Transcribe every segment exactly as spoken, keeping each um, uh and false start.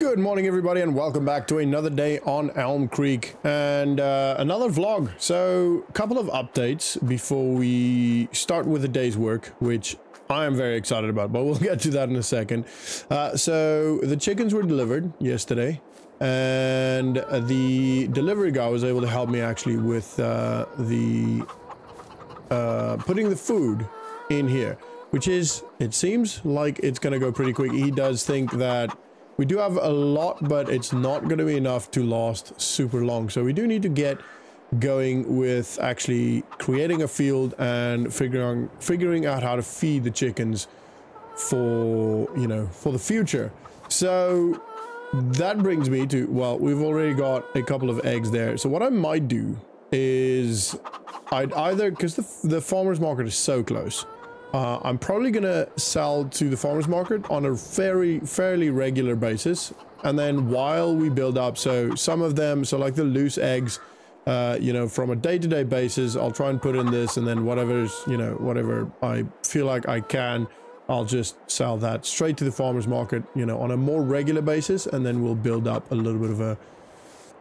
Good morning, everybody, and welcome back to another day on Elm Creek and uh, another vlog. So a couple of updates before we start with the day's work, which I am very excited about, but we'll get to that in a second. Uh, so the chickens were delivered yesterday, and the delivery guy was able to help me actually with uh, the uh, putting the food in here, which is, it seems like it's going to go pretty quick. He does think that we do have a lot, but it's not going to be enough to last super long. So we do need to get going with actually creating a field and figuring figuring out how to feed the chickens for, you know, for the future. So that brings me to, well, we've already got a couple of eggs there. So what I might do is I'd either, because the, the farmer's market is so close, Uh, I'm probably gonna sell to the farmers market on a very fairly regular basis, and then while we build up, so some of them, so like the loose eggs, uh, you know, from a day-to-day basis, I'll try and put in this, and then whatever's, you know, whatever I feel like I can, I'll just sell that straight to the farmers market, you know, on a more regular basis, and then we'll build up a little bit of a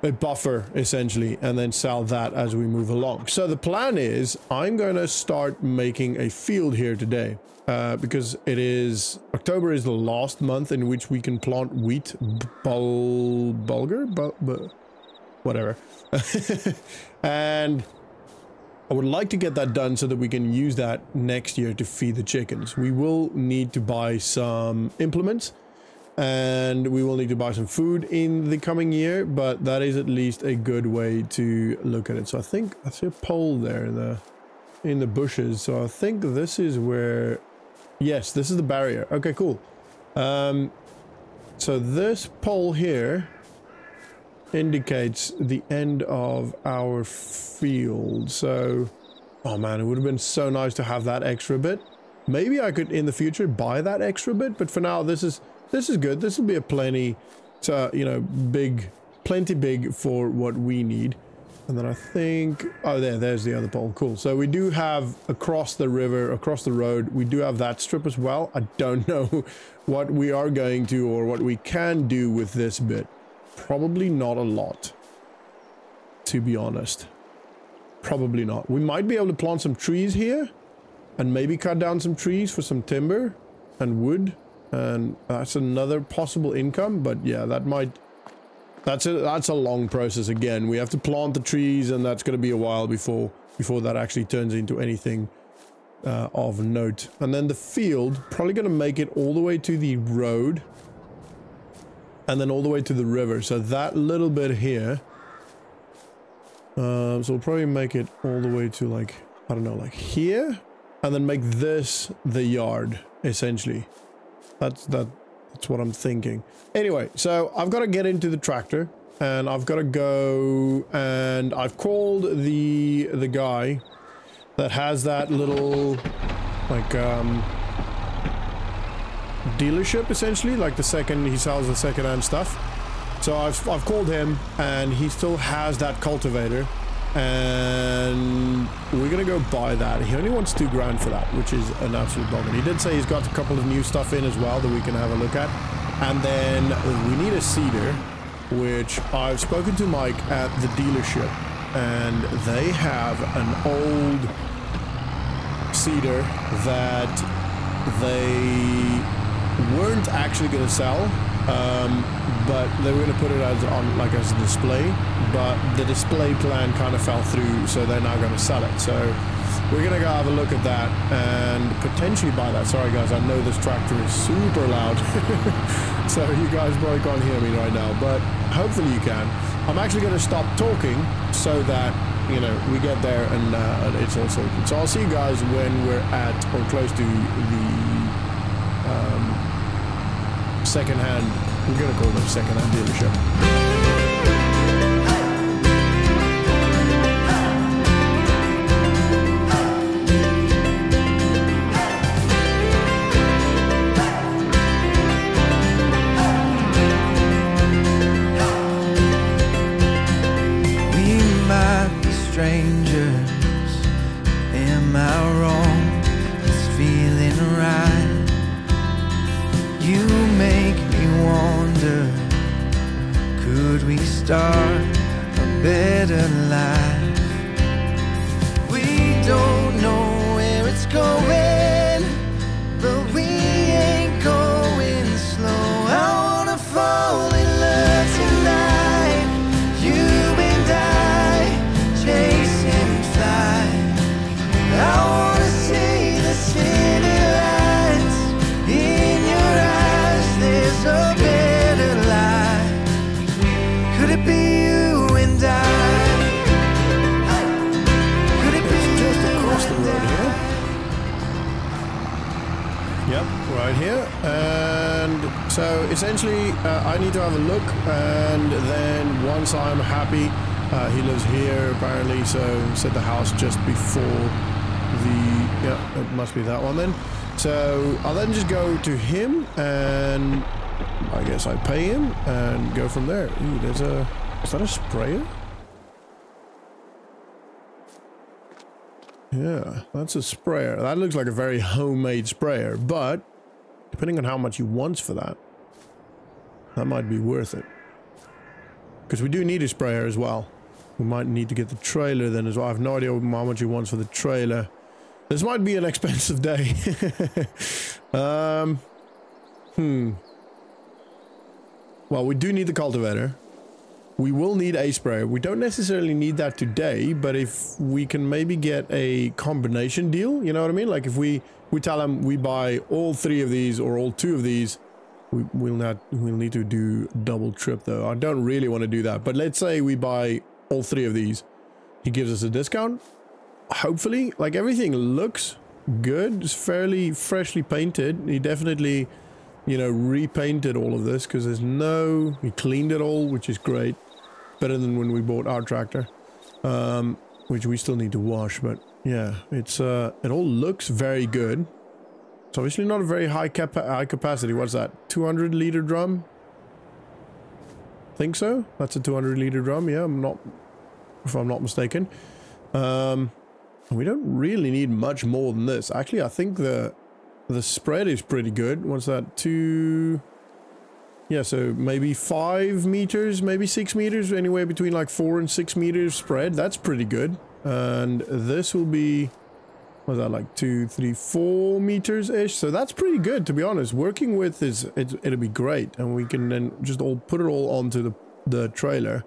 a buffer essentially, and then sell that as we move along. So the plan is I'm going to start making a field here today, uh, because it is October is the last month in which we can plant wheat, bul bulgur, bul bul whatever, and I would like to get that done so that we can use that next year to feed the chickens. We will need to buy some implements, and we will need to buy some food in the coming year, but that is at least a good way to look at it. So I think I see a pole there in the in the bushes, so I think this is where, yes, this is the barrier. Okay, cool. Um so this pole here indicates the end of our field. So, oh man, it would have been so nice to have that extra bit. Maybe I could in the future buy that extra bit, but for now this is This is good. This will be a plenty, uh, you know, big, plenty big for what we need. And then I think, oh, there, there's the other pole. Cool. So we do have across the river, across the road, we do have that strip as well. I don't know what we are going to or what we can do with this bit. Probably not a lot, to be honest. Probably not. We might be able to plant some trees here and maybe cut down some trees for some timber and wood. And that's another possible income, but yeah, that might that's a that's a long process. Again, we have to plant the trees, and that's going to be a while before before that actually turns into anything uh, of note. And then the field, probably going to make it all the way to the road and then all the way to the river, so that little bit here, um, so we'll probably make it all the way to, like, I don't know, like here, and then make this the yard essentially. That's that. That's what I'm thinking. Anyway, so I've got to get into the tractor, and I've got to go, and I've called the the guy that has that little, like, um, dealership essentially, like the second he sells the secondhand stuff. So I've I've called him, and he still has that cultivator, and we're gonna go buy that. He only wants two grand for that, which is an absolute bummer. He did say he's got a couple of new stuff in as well that we can have a look at, and then we need a cedar, which I've spoken to Mike at the dealership, and they have an old cedar that they weren't actually gonna sell, um but they were going to put it as on, like, as a display, but the display plan kind of fell through, so they're now going to sell it. So we're going to go have a look at that and potentially buy that. Sorry guys, I know this tractor is super loud, so you guys probably can't hear me right now, but hopefully you can. I'm actually going to stop talking so that, you know, we get there and uh, it's all sorted. So I'll see you guys when we're at or close to the um, second-hand. We're gonna call them second-hand dealership. We might be strangers, am I wrong? It's feeling right. You make me wonder Could we start a better life? We don't know where it's going, but we ain't going slow. I wanna fall in love tonight, you and I, chase and fly. I wanna see the city lights in your eyes. There's a better life. Could it be you and I? Yep, right here. And so essentially uh, I need to have a look, and then once I'm happy, uh, he lives here apparently, so said the house just before the, yeah, it must be that one then. So I'll then just go to him and I guess I pay him and go from there. Ooh, there's a, is that a sprayer? Yeah, that's a sprayer. That looks like a very homemade sprayer, but depending on how much he wants for that, that might be worth it. Because we do need a sprayer as well. We might need to get the trailer then as well. I have no idea how much he wants for the trailer. This might be an expensive day. um, hmm. Well, we do need the cultivator. We will need a sprayer. We don't necessarily need that today, but if we can maybe get a combination deal, you know what I mean? Like if we, we tell them we buy all three of these or all two of these, we, we'll not, we'll need to do double trip though. I don't really want to do that, but let's say we buy all three of these. He gives us a discount, hopefully. Like everything looks good. It's fairly freshly painted. He definitely, you know, repainted all of this because there's no, he cleaned it all, which is great. Better than when we bought our tractor, um, which we still need to wash, but yeah, it's uh, it all looks very good. It's obviously not a very high cap high capacity. What's that? two hundred liter drum? Think so? That's a two hundred liter drum. Yeah, I'm not, if I'm not mistaken. Um, we don't really need much more than this. Actually, I think the the spread is pretty good. What's that? Two. Yeah, so maybe five meters, maybe six meters, anywhere between like four and six meters spread. That's pretty good. And this will be, what's that, like two, three, four meters-ish. So that's pretty good, to be honest. Working with is, it, it'll be great. And we can then just all put it all onto the, the trailer.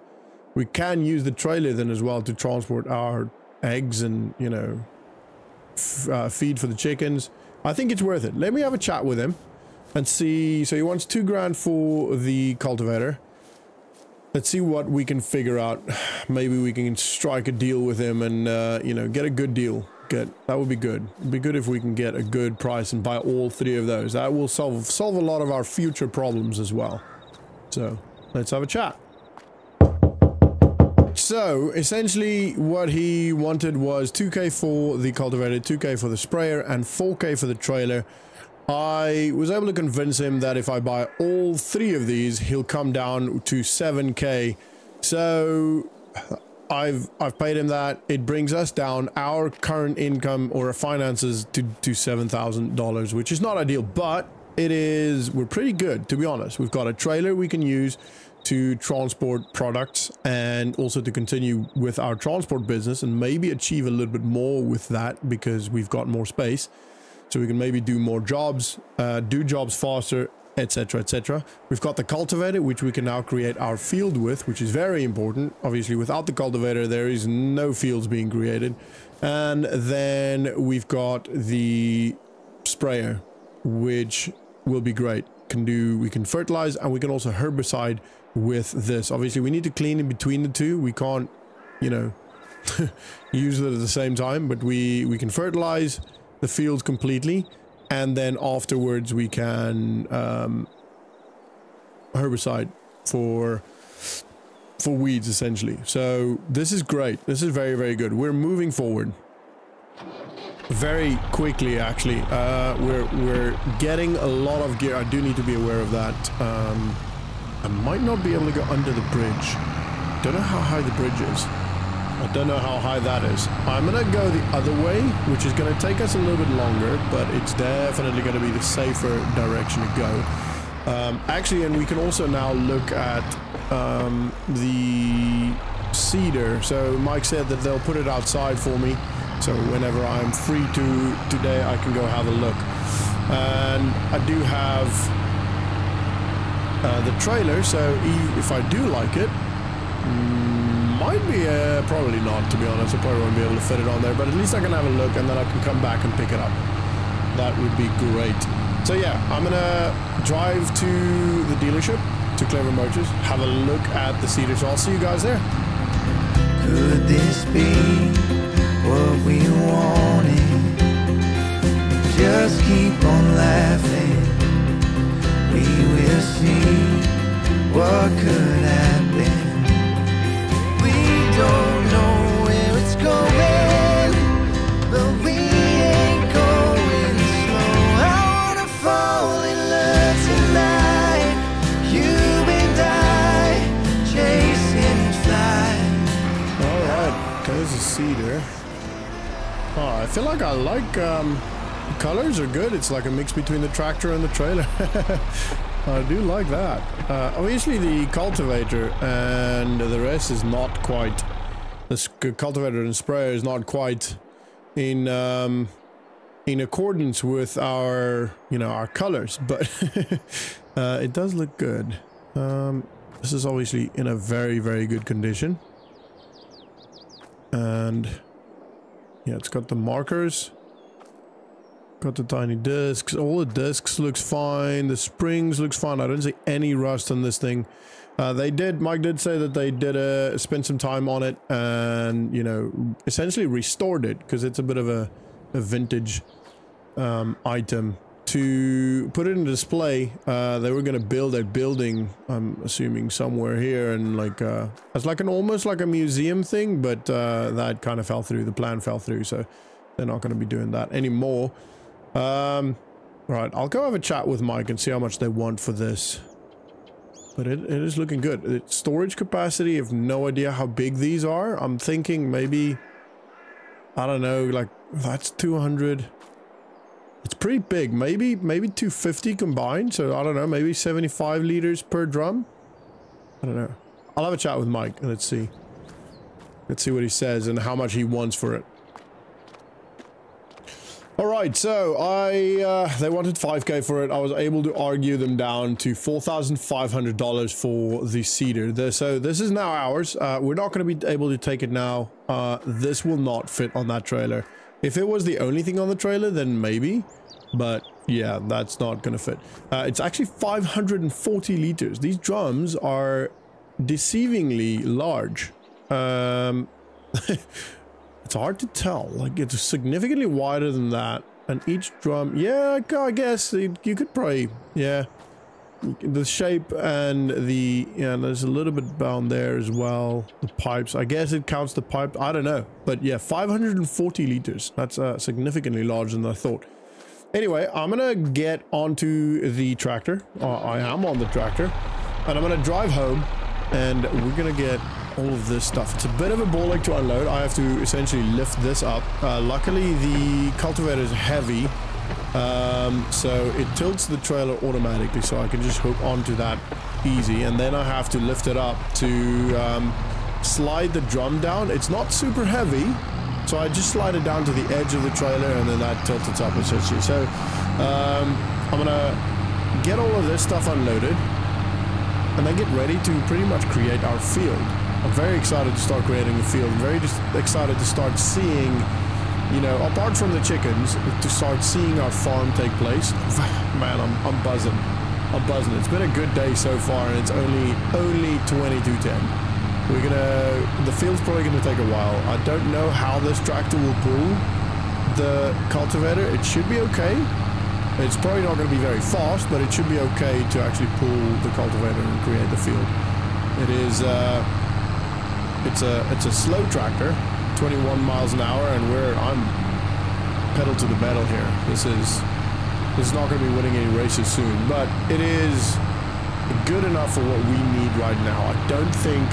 We can use the trailer then as well to transport our eggs and, you know, f uh, feed for the chickens. I think it's worth it. Let me have a chat with him. And see, so he wants two grand for the cultivator. Let's see what we can figure out. Maybe we can strike a deal with him and, uh, you know, get a good deal. Get, that would be good. It'd be good if we can get a good price and buy all three of those. That will solve, solve a lot of our future problems as well. So, let's have a chat. So, essentially what he wanted was two K for the cultivator, two K for the sprayer, and four K for the trailer. I was able to convince him that if I buy all three of these, he'll come down to seven K. So I've I've paid him that. It brings us down our current income or our finances to, to seven thousand dollars, which is not ideal, but it is, we're pretty good, to be honest. We've got a trailer we can use to transport products and also to continue with our transport business and maybe achieve a little bit more with that because we've got more space. So we can maybe do more jobs, uh, do jobs faster, et cetera, et cetera. We've got the cultivator, which we can now create our field with, which is very important. Obviously, without the cultivator, there is no fields being created. And then we've got the sprayer, which will be great. Can do, we can fertilize, and we can also herbicide with this. Obviously, we need to clean in between the two. We can't, you know, use it at the same time, but we, we can fertilize the fields completely, and then afterwards we can um, herbicide for for weeds essentially. So this is great. This is very, very good. We're moving forward very quickly. Actually, uh, we're we're getting a lot of gear. I do need to be aware of that. Um, I might not be able to go under the bridge. Don't know how high the bridge is. I don't know how high that is. I'm going to go the other way, which is going to take us a little bit longer, but it's definitely going to be the safer direction to go. Um, actually, and we can also now look at um, the cedar. So Mike said that they'll put it outside for me. So whenever I'm free to today, I can go have a look. And I do have uh, the trailer. So if I do like it, might be, uh, probably not, to be honest. I probably won't be able to fit it on there, but at least I can have a look and then I can come back and pick it up. That would be great. So yeah, I'm gonna drive to the dealership, to Clever Motors, have a look at the cedar. So I'll see you guys there. Could this be what we wanted? Just keep on laughing. We will see what could happen. We don't know where it's going, but we ain't going. There's a cedar. Oh, I feel like I like, um, the colors are good. It's like a mix between the tractor and the trailer. I do like that. Uh, obviously the cultivator and the rest is not quite, the cultivator and sprayer is not quite in, um, in accordance with our, you know, our colors, but uh, it does look good. Um, this is obviously in a very, very good condition. And yeah, it's got the markers, got the tiny discs, all the discs looks fine, the springs looks fine. I don't see any rust on this thing. Uh, they did, Mike did say that they did uh, spend some time on it and, you know, essentially restored it because it's a bit of a, a vintage um, item. To put it in display, uh, they were going to build a building, I'm assuming somewhere here, and like uh, it's like an almost like a museum thing, but uh, that kind of fell through. The plan fell through, so they're not going to be doing that anymore. Um, right, I'll go have a chat with Mike and see how much they want for this. But it, it is looking good. It's storage capacity. I have no idea how big these are. I'm thinking maybe, I don't know, like that's two hundred. It's pretty big, maybe maybe two fifty combined, so I don't know, maybe seventy-five liters per drum? I don't know. I'll have a chat with Mike, and let's see. Let's see what he says and how much he wants for it. Alright, so I uh, they wanted five K for it. I was able to argue them down to four thousand five hundred dollars for the cedar. The, so this is now ours. Uh, we're not going to be able to take it now. Uh, this will not fit on that trailer. If it was the only thing on the trailer, then maybe, but yeah, that's not gonna fit. Uh, it's actually five hundred forty liters. These drums are deceivingly large. Um, it's hard to tell. Like, it's significantly wider than that, and each drum, yeah, I guess you could probably, yeah. The shape and the, yeah, there's a little bit down there as well. The pipes, I guess it counts the pipe. I don't know, but yeah, five hundred forty liters. That's uh, significantly larger than I thought. Anyway, I'm gonna get onto the tractor. Uh, I am on the tractor, and I'm gonna drive home, and we're gonna get all of this stuff. It's a bit of a ball ache to unload. I have to essentially lift this up. Uh, luckily, the cultivator is heavy. Um, so it tilts the trailer automatically, so I can just hook onto that easy, and then I have to lift it up to um, slide the drum down. It's not super heavy, so I just slide it down to the edge of the trailer, and then that tilts it up essentially. So um, I'm gonna get all of this stuff unloaded, and then get ready to pretty much create our field. I'm very excited to start creating the field. I'm very just excited to start seeing, you know, apart from the chickens, to start seeing our farm take place. Man, I'm, I'm buzzing. I'm buzzing. It's been a good day so far, and it's only only twenty-two ten. We're gonna, the field's probably gonna take a while. I don't know how this tractor will pull the cultivator. It should be okay. It's probably not gonna be very fast, but it should be okay to actually pull the cultivator and create the field. It is, uh, it's a, it's a slow tractor. twenty-one miles an hour, and we're I'm pedal to the metal here. This is this is not going to be winning any races soon, but it is good enough for what we need right now. I don't think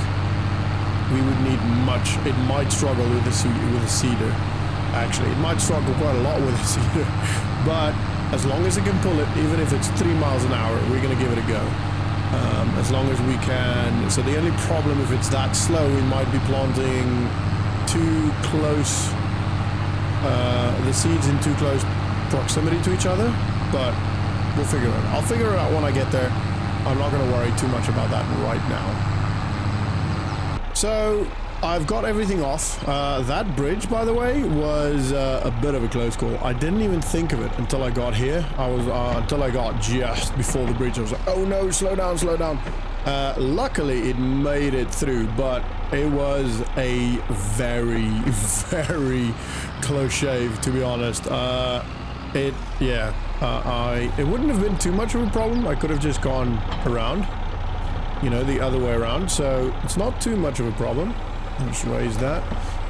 we would need much. It might struggle with the with a cedar. Actually, it might struggle quite a lot with a cedar, but as long as it can pull it, even if it's three miles an hour, we're going to give it a go. Um, as long as we can. So the only problem, if it's that slow, we might be planting too close, uh, the seeds in too close proximity to each other, but we'll figure it out. I'll figure it out when I get there. I'm not going to worry too much about that right now. So I've got everything off. Uh, that bridge, by the way, was uh, a bit of a close call. I didn't even think of it until I got here. I was uh, until I got just before the bridge. I was like, oh no, slow down, slow down. Uh, luckily, it made it through, but it was a very, very close shave, to be honest. Uh, it, yeah, uh, I it wouldn't have been too much of a problem. I could have just gone around, you know, the other way around. So it's not too much of a problem. Let's raise that.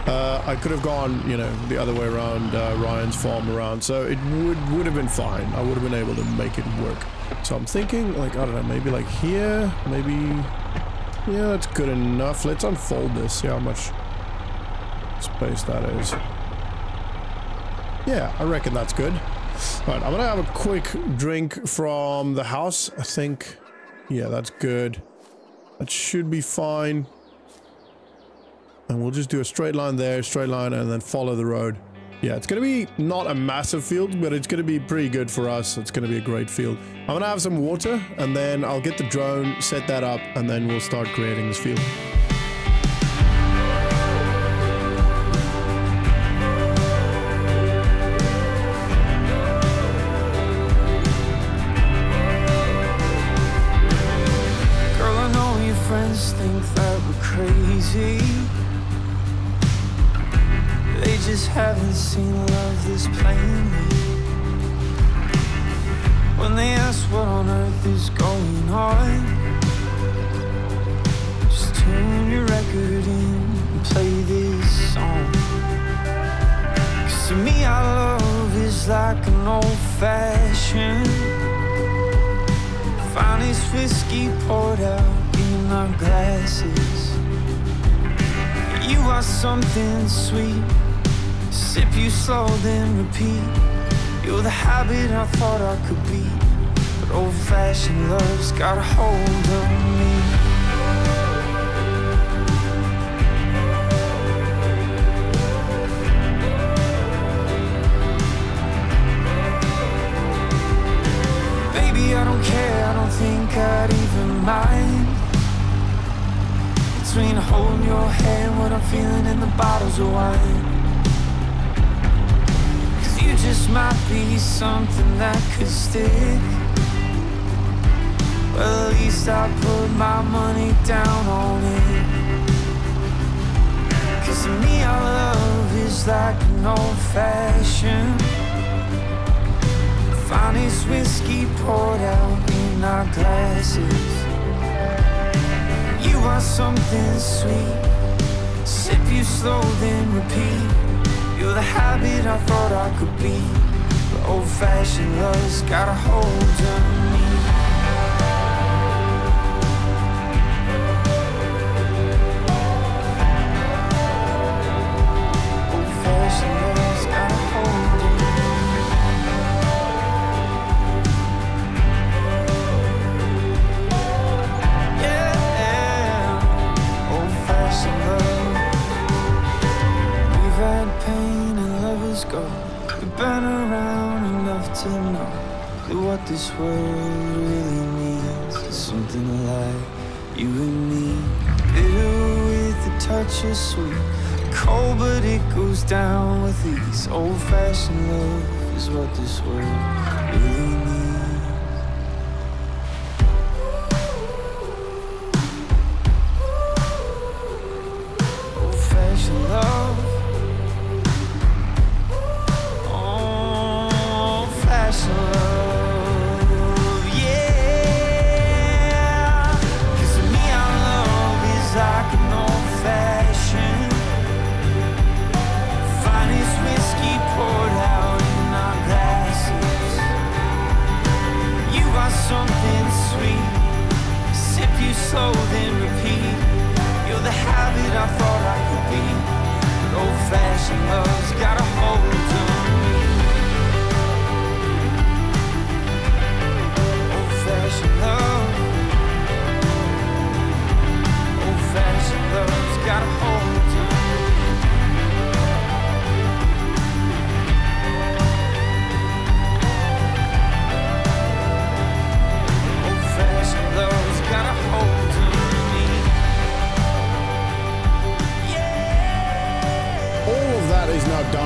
Uh, I could have gone, you know, the other way around, uh, Ryan's farm around, so it would would have been fine. I would have been able to make it work. So I'm thinking, like, I don't know, maybe like here, maybe... Yeah, that's good enough. Let's unfold this, see how much space that is. Yeah, I reckon that's good. Alright, I'm gonna have a quick drink from the house, I think. Yeah, that's good. That should be fine. And we'll just do a straight line there, straight line, and then follow the road. Yeah, it's going to be not a massive field, but it's going to be pretty good for us. It's going to be a great field. I'm going to have some water, and then I'll get the drone, set that up, and then we'll start creating this field. Girl, I know your friends think that we're crazy. They just haven't seen love this plainly. When they ask what on earth is going on, just tune your record in and play this song. 'Cause to me our love is like an old-fashioned, finest whiskey poured out in our glasses. You are something sweet, sip you slow, then repeat. You're the habit I thought I could be, but old-fashioned love's got a hold of me. Baby, I don't care, I don't think I'd even mind between holding your hand when I'm feeling in the bottles of wine. 'Cause you just might be something that could stick. Well, at least I put my money down on it. 'Cause to me our love is like an old-fashioned, finest whiskey poured out in our glasses. You are something sweet, sip you slow, then repeat. You're the habit I thought I could be, but old-fashioned love's got a hold on me. This world really needs something like you and me. Bitter with a touch of sweet, cold but it goes down with ease. Old-fashioned love is what this world really needs. Old-fashioned love. Oh, old-fashioned love. Poured out in our glasses.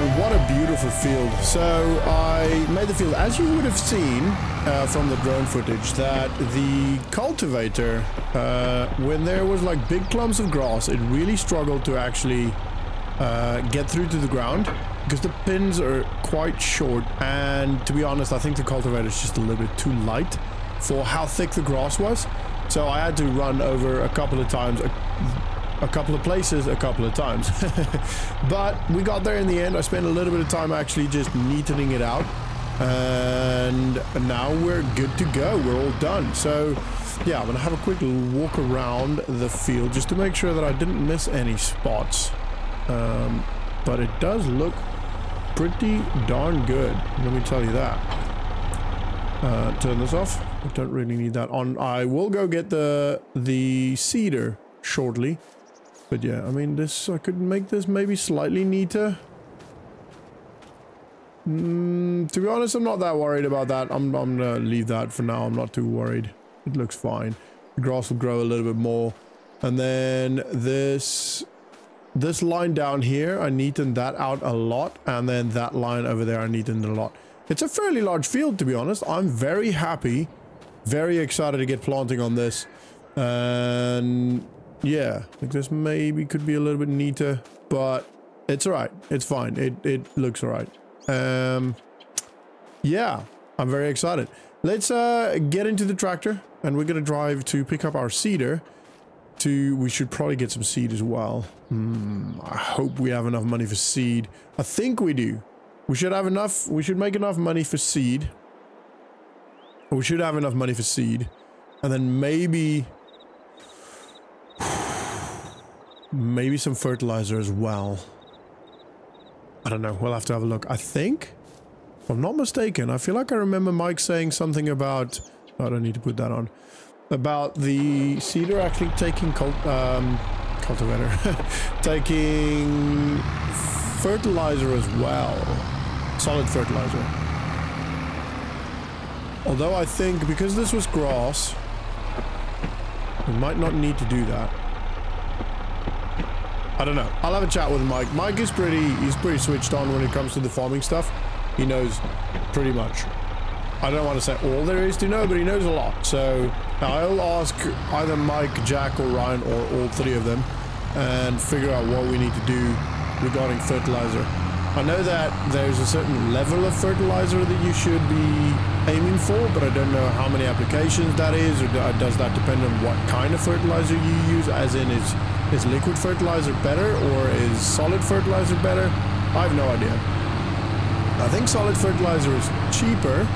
and what a beautiful field. So I made the field, as you would have seen uh, from the drone footage, that the cultivator, uh, when there was like big clumps of grass, it really struggled to actually uh, get through to the ground because the pins are quite short. And to be honest, I think the cultivator is just a little bit too light for how thick the grass was. So I had to run over a couple of times, a couple of places a couple of times but we got there in the end. I spent a little bit of time actually just neatening it out, and now we're good to go. We're all done. So yeah, I'm gonna have a quick walk around the field just to make sure that I didn't miss any spots, um, but it does look pretty darn good, let me tell you that. Uh, turn this off, I don't really need that on. I will go get the the cedar shortly. But yeah, I mean, this, I could make this maybe slightly neater. Mm, to be honest, I'm not that worried about that. I'm, I'm gonna leave that for now. I'm not too worried. It looks fine. The grass will grow a little bit more. And then this, this line down here, I neatened that out a lot. And then that line over there, I neatened a lot. It's a fairly large field, to be honest. I'm very happy, very excited to get planting on this. And yeah, like this maybe could be a little bit neater, but it's all right. It's fine. It, it looks all right. Um, yeah, I'm very excited. Let's uh, get into the tractor, and we're going to drive to pick up our cedar. To, we should probably get some seed as well. Mm, I hope we have enough money for seed. I think we do. We should have enough. We should make enough money for seed. We should have enough money for seed. And then maybe... maybe some fertilizer as well. I don't know. We'll have to have a look. I think, if I'm not mistaken, I feel like I remember Mike saying something about... I don't need to put that on. About the cedar actually taking cult, um, cultivator. Taking fertilizer as well. Solid fertilizer. Although I think because this was grass, we might not need to do that. I don't know. I'll have a chat with Mike. Mike is pretty, he's pretty switched on when it comes to the farming stuff. He knows pretty much. I don't want to say all there is to know, but he knows a lot. So I'll ask either Mike, Jack, or Ryan, or all three of them, and figure out what we need to do regarding fertilizer. I know that there's a certain level of fertilizer that you should be aiming for, but I don't know how many applications that is, or does that depend on what kind of fertilizer you use, as in it's... is liquid fertilizer better, or is solid fertilizer better? I have no idea. I think solid fertilizer is cheaper,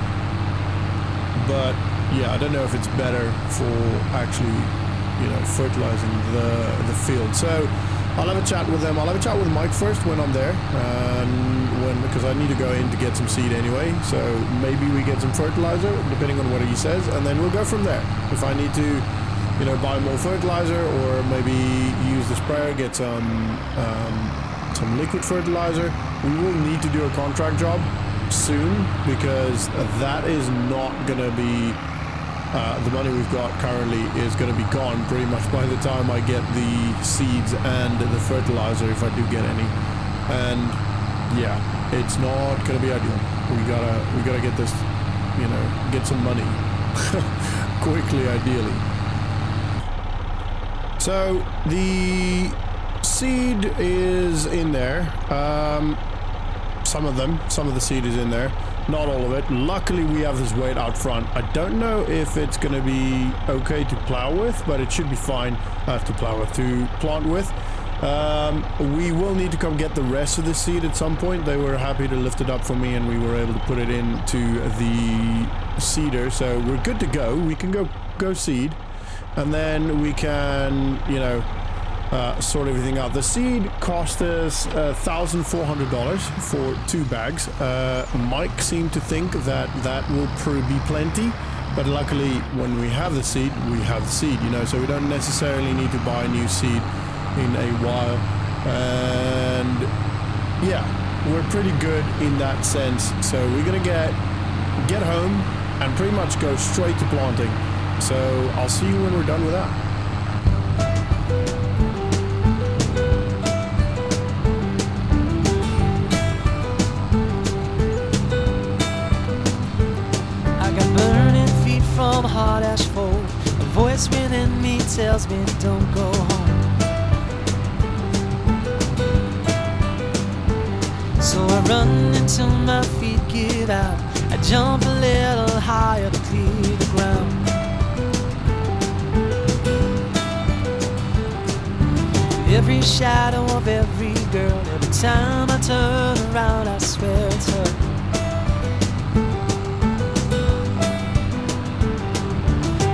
but yeah, I don't know if it's better for actually, you know, fertilizing the, the field. So I'll have a chat with them. I'll have a chat with Mike first when I'm there, um, when, because I need to go in to get some seed anyway. So maybe we get some fertilizer, depending on what he says, and then we'll go from there. If I need to, you know, buy more fertilizer, or maybe use the sprayer, get some um, some liquid fertilizer. We will need to do a contract job soon, because that is not going to be, uh, the money we've got currently is going to be gone pretty much by the time I get the seeds and the fertilizer, if I do get any. And yeah, it's not going to be ideal. We gotta, we gotta get this, you know, get some money quickly, ideally. So the seed is in there, um, some of them, some of the seed is in there, not all of it. Luckily we have this weight out front. I don't know if it's going to be okay to plow with, but it should be fine uh, to plow with, to plant with. Um, we will need to come get the rest of the seed at some point. They were happy to lift it up for me, and we were able to put it into the cedar. So we're good to go. We can go, go seed. And then we can, you know, uh, sort everything out. The seed cost us one thousand four hundred dollars for two bags. Uh, Mike seemed to think that that will probably be plenty. But luckily, when we have the seed, we have the seed, you know. So we don't necessarily need to buy new seed in a while. And yeah, we're pretty good in that sense. So we're going to get, get home and pretty much go straight to planting. So I'll see you when we're done with that. husband don't go home. So I run until my feet give out. I jump a little higher to clear the ground. Every shadow of every girl, every time I turn around, I swear it's her.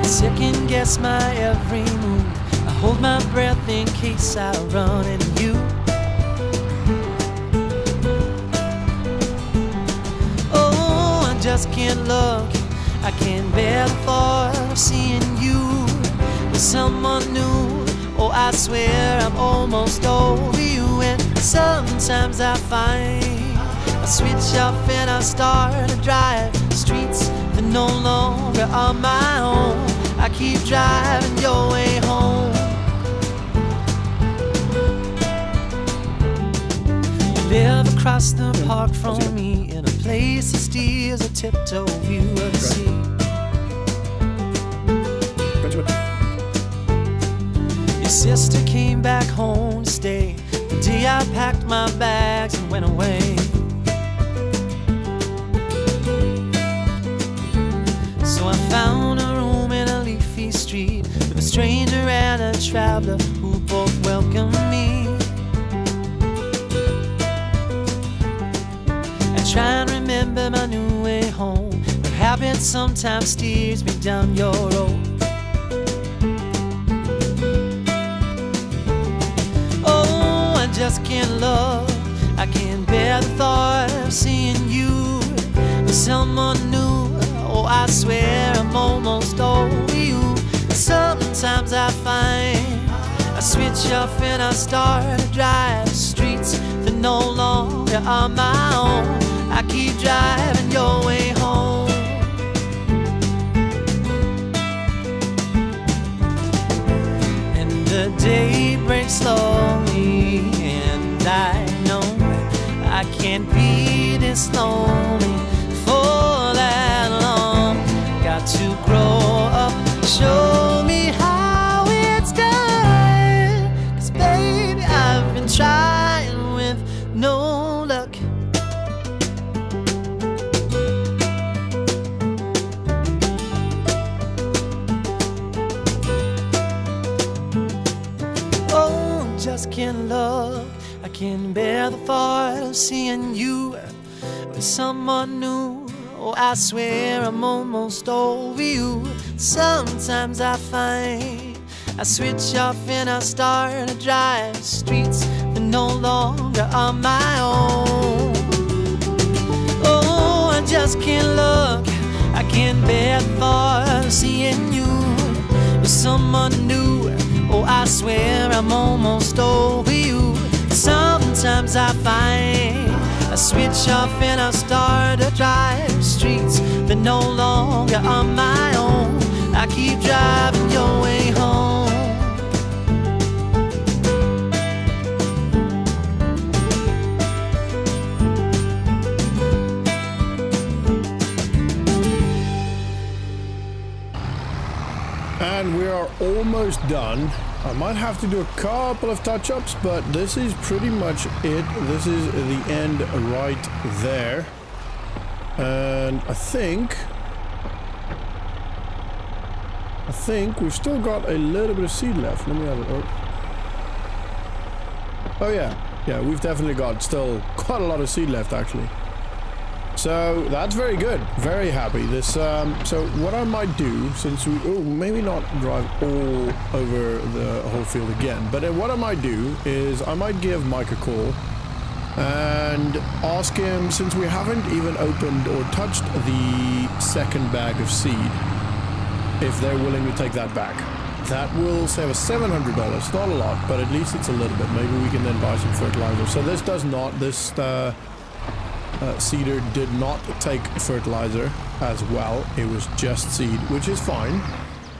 Second guess my every move. I hold my breath in case I run into you. Oh, I just can't look. I can't bear the thought of seeing you with someone new. Oh, I swear I'm almost over you. And sometimes I find I switch off and I start to drive. The streets that no longer are my own. I keep driving your way home. You live across the park from me in a place that steals a tiptoe view of the sea. Your sister came back home to stay the day I packed my bags and went away. So I found a street with a stranger and a traveler who both welcomed me. I try and remember my new way home, but habit sometimes steers me down your road. Oh, I just can't love. I can't bear the thought of seeing you with someone new. Oh, I swear I'm almost over you. Sometimes I find I switch off and I start to drive. The streets that no longer are my own. I keep driving your way home. And the day breaks slowly, and I know I can't be this lonely for that long. Got to grow up, show. I just can't love. I can't bear the thought of seeing you with someone new. Oh, I swear I'm almost over you. Sometimes I find I switch off and I start to drive. Streets that no longer are my own. Oh, I just can't look. I can't bear the thought of seeing you with someone new. Oh, I swear I'm almost over you. Sometimes I find I switch off and I start to drive. Streets that no longer are my own. I keep driving your way home. And we are almost done. I might have to do a couple of touch-ups, but this is pretty much it. This is the end right there. And I think... I think we've still got a little bit of seed left. Let me have it. Oh, oh yeah. Yeah, we've definitely got still quite a lot of seed left, actually. So that's very good. Very happy. This. Um, so what I might do, since we, oh, maybe not drive all over the whole field again. But then what I might do is I might give Mike a call and ask him, since we haven't even opened or touched the second bag of seed, if they're willing to take that back. That will save us seven hundred dollars. Not a lot, but at least it's a little bit. Maybe we can then buy some fertilizer. So this does not. This. Uh, Uh, cedar did not take fertilizer as well. It was just seed, which is fine,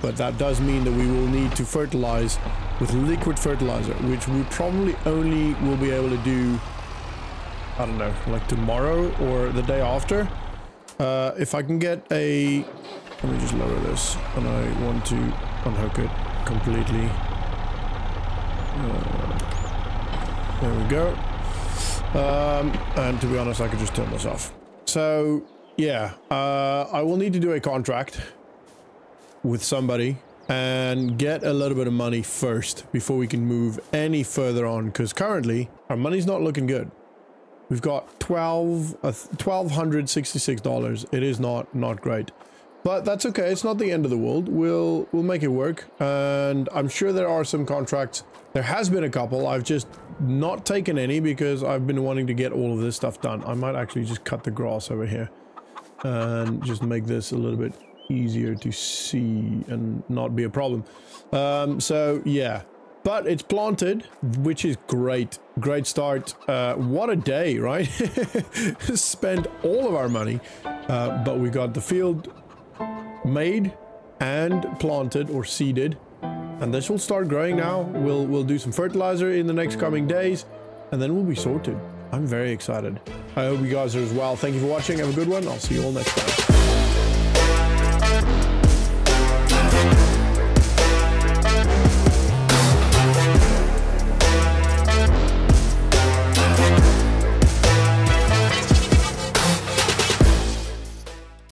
but that does mean that we will need to fertilize with liquid fertilizer, which we probably only will be able to do, I don't know, like tomorrow or the day after. Uh, if I can get a... Let me just lower this, and I want to unhook it. completely. Uh, there we go. Um, and to be honest, I could just turn this off. So, yeah, uh, I will need to do a contract with somebody and get a little bit of money first before we can move any further on, because currently our money's not looking good. We've got twelve, uh, one thousand two hundred sixty-six dollars. It is not not great, but that's okay. It's not the end of the world. We'll we'll make it work, and I'm sure there are some contracts. There has been a couple. I've just not taken any because I've been wanting to get all of this stuff done. I might actually just cut the grass over here and just make this a little bit easier to see and not be a problem. Um, so yeah, but it's planted, which is great. Great start. Uh, what a day, right? Spent all of our money, uh, but we got the field made and planted or seeded, and this will start growing now. We'll we'll do some fertilizer in the next coming days, and then we'll be sorted. I'm very excited. I hope you guys are as well. Thank you for watching. Have a good one. I'll see you all next time.